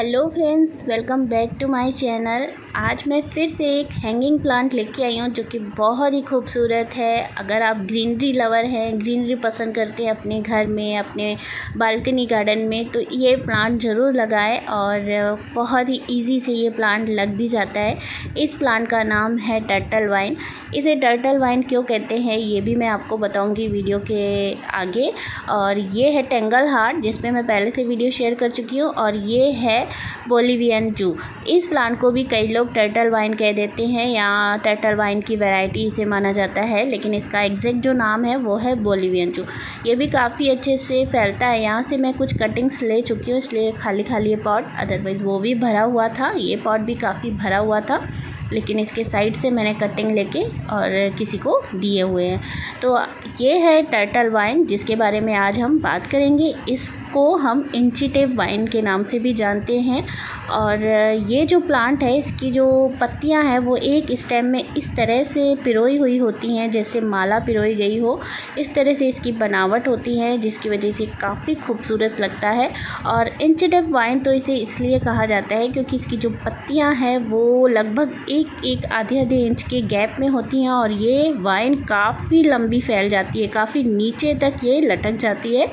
Hello friends, welcome back to my channel. आज मैं फिर से एक हैंगिंग प्लांट लेके आई हूँ जो कि बहुत ही खूबसूरत है। अगर आप ग्रीनरी लवर हैं, ग्रीनरी पसंद करते हैं अपने घर में, अपने बालकनी गार्डन में, तो ये प्लांट ज़रूर लगाएं और बहुत ही इजी से ये प्लांट लग भी जाता है। इस प्लांट का नाम है टर्टल वाइन। इसे टर्टल वाइन क्यों कहते हैं ये भी मैं आपको बताऊँगी वीडियो के आगे। और ये है टेंगल हार्ट, जिसमें मैं पहले से वीडियो शेयर कर चुकी हूँ, और ये है बोलिवियन जू। इस प्लांट को भी कई लोग टर्टल वाइन कह देते हैं या टर्टल वाइन की वैरायटी इसे माना जाता है, लेकिन इसका एग्जैक्ट जो नाम है वो है बोलिवियन जू। ये भी काफ़ी अच्छे से फैलता है। यहाँ से मैं कुछ कटिंग्स ले चुकी हूँ, इसलिए खाली ये पॉट, अदरवाइज़ वो भी भरा हुआ था, ये पॉट भी काफ़ी भरा हुआ था, लेकिन इसके साइड से मैंने कटिंग लेके और किसी को दिए हुए हैं। तो ये है टर्टल वाइन, जिसके बारे में आज हम बात करेंगे। इसको हम इंची टेप वाइन के नाम से भी जानते हैं। और ये जो प्लांट है, इसकी जो पत्तियां हैं वो एक स्टेम में इस तरह से पिरोई हुई होती हैं, जैसे माला पिरोई गई हो, इस तरह से इसकी बनावट होती है, जिसकी वजह से काफ़ी खूबसूरत लगता है। और इंची टेप वाइन तो इसे इसलिए कहा जाता है क्योंकि इसकी जो पत्तियाँ हैं वो लगभग एक आधे इंच के गैप में होती हैं, और ये वाइन काफ़ी लंबी फैल जाती है, काफ़ी नीचे तक ये लटक जाती है।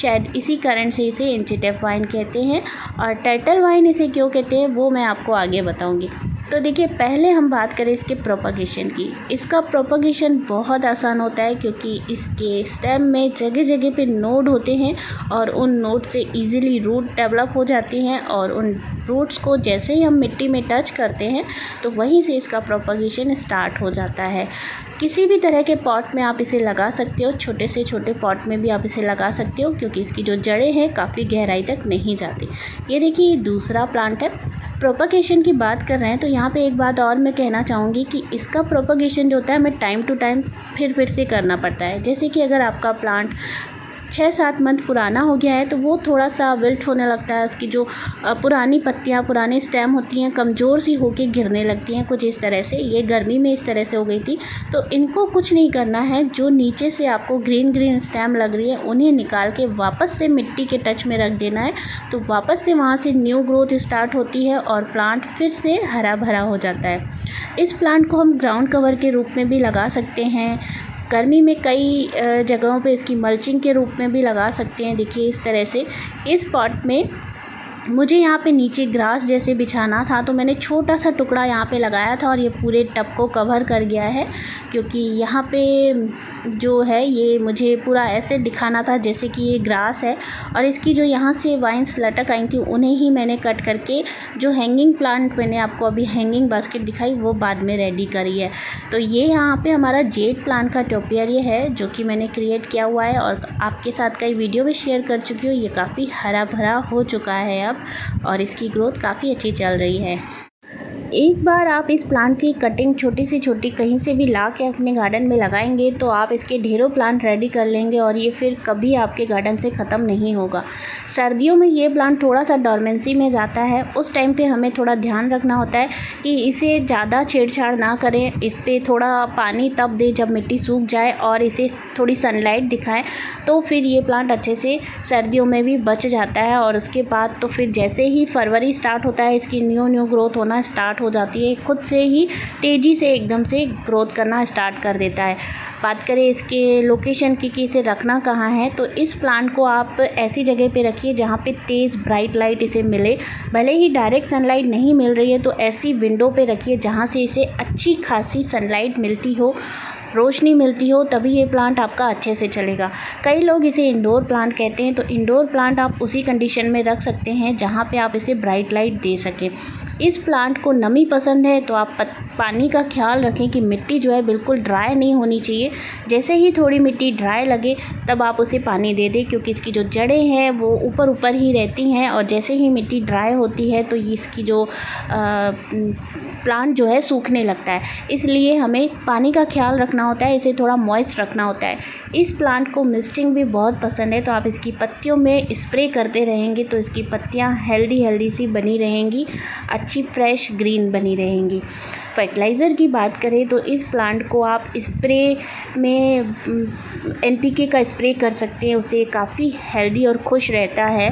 शायद इसी कारण से इसे इंची टेप वाइन कहते हैं। और टर्टल वाइन इसे क्यों कहते हैं वो मैं आपको आगे बताऊंगी। तो देखिए, पहले हम बात करें इसके प्रोपगेशन की। इसका प्रोपगेशन बहुत आसान होता है क्योंकि इसके स्टेम में जगह जगह पे नोड होते हैं, और उन नोड से इजीली रूट डेवलप हो जाती हैं, और उन रूट्स को जैसे ही हम मिट्टी में टच करते हैं तो वहीं से इसका प्रोपगेशन स्टार्ट हो जाता है। किसी भी तरह के पॉट में आप इसे लगा सकते हो, छोटे से छोटे पॉट में भी आप इसे लगा सकते हो, क्योंकि इसकी जो जड़ें हैं काफ़ी गहराई तक नहीं जाती। ये देखिए, दूसरा प्लांट है। प्रोपगेशन की बात कर रहे हैं तो यहाँ पे एक बात और मैं कहना चाहूँगी कि इसका प्रोपगेशन जो होता है हमें टाइम टू टाइम फिर से करना पड़ता है। जैसे कि अगर आपका प्लांट 6-7 मंथ पुराना हो गया है तो वो थोड़ा सा विल्ट होने लगता है, उसकी जो पुरानी पत्तियाँ, पुराने स्टेम होती हैं, कमज़ोर सी होके गिरने लगती हैं, कुछ इस तरह से। ये गर्मी में इस तरह से हो गई थी। तो इनको कुछ नहीं करना है, जो नीचे से आपको ग्रीन स्टेम लग रही है उन्हें निकाल के वापस से मिट्टी के टच में रख देना है, तो वापस से वहाँ से न्यू ग्रोथ स्टार्ट होती है और प्लांट फिर से हरा भरा हो जाता है। इस प्लांट को हम ग्राउंड कवर के रूप में भी लगा सकते हैं। गर्मी में कई जगहों पे इसकी मल्चिंग के रूप में भी लगा सकते हैं। देखिए, इस तरह से इस पॉट में मुझे यहाँ पे नीचे ग्रास जैसे बिछाना था तो मैंने छोटा सा टुकड़ा यहाँ पे लगाया था, और ये पूरे टब को कवर कर गया है, क्योंकि यहाँ पे जो है ये मुझे पूरा ऐसे दिखाना था जैसे कि ये ग्रास है। और इसकी जो यहाँ से वाइन्स लटक आई थी उन्हें ही मैंने कट करके जो हैंगिंग प्लांट मैंने आपको अभी हैंगिंग बास्केट दिखाई वो बाद में रेडी करी है। तो ये यहाँ पर हमारा जेड प्लांट का टोपियरी है जो कि मैंने क्रिएट किया हुआ है, और आपके साथ कई वीडियो में शेयर कर चुकी हूँ। ये काफ़ी हरा भरा हो चुका है अब, और इसकी ग्रोथ काफ़ी अच्छी चल रही है। एक बार आप इस प्लांट की कटिंग छोटी से छोटी कहीं से भी ला के अपने गार्डन में लगाएंगे तो आप इसके ढेरों प्लांट रेडी कर लेंगे, और ये फिर कभी आपके गार्डन से ख़त्म नहीं होगा। सर्दियों में ये प्लांट थोड़ा सा डॉर्मेंसी में जाता है, उस टाइम पे हमें थोड़ा ध्यान रखना होता है कि इसे ज़्यादा छेड़छाड़ ना करें। इस पर थोड़ा पानी तब दें जब मिट्टी सूख जाए, और इसे थोड़ी सनलाइट दिखाएँ, तो फिर ये प्लांट अच्छे से सर्दियों में भी बच जाता है। और उसके बाद तो फिर जैसे ही फरवरी स्टार्ट होता है इसकी न्यू ग्रोथ होना स्टार्ट हो जाती है, खुद से ही तेज़ी से एकदम से ग्रोथ करना स्टार्ट कर देता है। बात करें इसके लोकेशन की कि इसे रखना कहाँ है, तो इस प्लांट को आप ऐसी जगह पे रखिए जहाँ पे तेज़ ब्राइट लाइट इसे मिले। भले ही डायरेक्ट सनलाइट नहीं मिल रही है तो ऐसी विंडो पे रखिए जहाँ से इसे अच्छी खासी सनलाइट मिलती हो, रोशनी मिलती हो, तभी ये प्लांट आपका अच्छे से चलेगा। कई लोग इसे इंडोर प्लांट कहते हैं, तो इंडोर प्लांट आप उसी कंडीशन में रख सकते हैं जहाँ पे आप इसे ब्राइट लाइट दे सकें। इस प्लांट को नमी पसंद है, तो आप पानी का ख्याल रखें कि मिट्टी जो है बिल्कुल ड्राई नहीं होनी चाहिए। जैसे ही थोड़ी मिट्टी ड्राई लगे तब आप उसे पानी दे दें, क्योंकि इसकी जो जड़ें हैं वो ऊपर ही रहती हैं, और जैसे ही मिट्टी ड्राई होती है तो इसकी जो प्लांट जो है सूखने लगता है। इसलिए हमें पानी का ख्याल रखना होता है, इसे थोड़ा मॉइस्ट रखना होता है। इस प्लांट को मिस्टिंग भी बहुत पसंद है, तो आप इसकी पत्तियों में स्प्रे करते रहेंगे तो इसकी पत्तियाँ हेल्दी सी बनी रहेंगी, अच्छी फ्रेश ग्रीन बनी रहेंगी। फर्टिलाइज़र की बात करें तो इस प्लांट को आप स्प्रे में NPK का स्प्रे कर सकते हैं, उससे काफ़ी हेल्दी और खुश रहता है।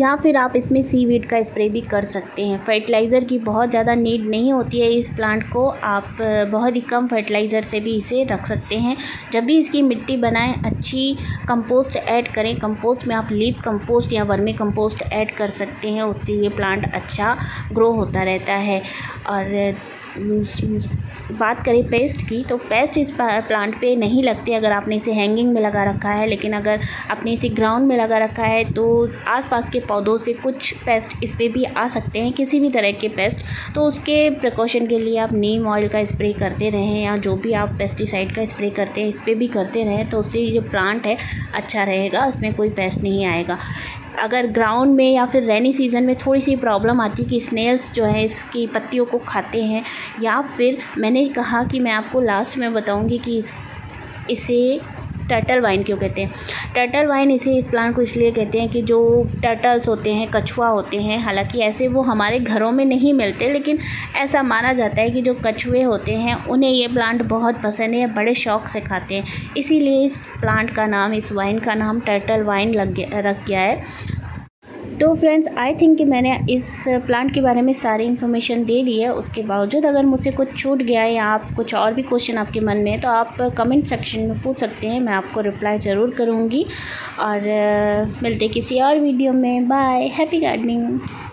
या फिर आप इसमें सीवीड का स्प्रे भी कर सकते हैं। फर्टिलाइज़र की बहुत ज़्यादा नीड नहीं होती है इस प्लांट को, आप बहुत ही कम फर्टिलाइज़र से भी इसे रख सकते हैं। जब भी इसकी मिट्टी बनाएं अच्छी कंपोस्ट ऐड करें। कंपोस्ट में आप लीफ कंपोस्ट या वर्मी कंपोस्ट ऐड कर सकते हैं, उससे ये प्लांट अच्छा ग्रो होता रहता है। और बात करें पेस्ट की, तो पेस्ट इस प्लांट पे नहीं लगती अगर आपने इसे हैंगिंग में लगा रखा है, लेकिन अगर आपने इसे ग्राउंड में लगा रखा है तो आसपास के पौधों से कुछ पेस्ट इस पे भी आ सकते हैं, किसी भी तरह के पेस्ट। तो उसके प्रिकॉशन के लिए आप नीम ऑयल का स्प्रे करते रहें या जो भी आप पेस्टिसाइड का स्प्रे करते हैं इस पर भी करते रहें, तो उससे जो प्लांट है अच्छा रहेगा, उसमें कोई पेस्ट नहीं आएगा। अगर ग्राउंड में या फिर रेनी सीज़न में थोड़ी सी प्रॉब्लम आती है कि स्नेल्स जो है इसकी पत्तियों को खाते हैं, या फिर मैंने कहा कि मैं आपको लास्ट में बताऊंगी कि इसे टर्टल वाइन क्यों कहते हैं। टर्टल वाइन इसे इस प्लांट को इसलिए कहते हैं कि जो टर्टल्स होते हैं, कछुआ होते हैं, हालांकि ऐसे वो हमारे घरों में नहीं मिलते, लेकिन ऐसा माना जाता है कि जो कछुए होते हैं उन्हें ये प्लांट बहुत पसंद है, बड़े शौक से खाते हैं, इसीलिए इस प्लांट का नाम, इस वाइन का नाम टर्टल वाइन रख गया है। तो फ्रेंड्स, आई थिंक कि मैंने इस प्लांट के बारे में सारी इन्फॉर्मेशन दे दी है। उसके बावजूद अगर मुझसे कुछ छूट गया है या आप कुछ और भी क्वेश्चन आपके मन में है तो आप कमेंट सेक्शन में पूछ सकते हैं, मैं आपको रिप्लाई ज़रूर करूँगी। और मिलते किसी और वीडियो में। Bye, happy gardening.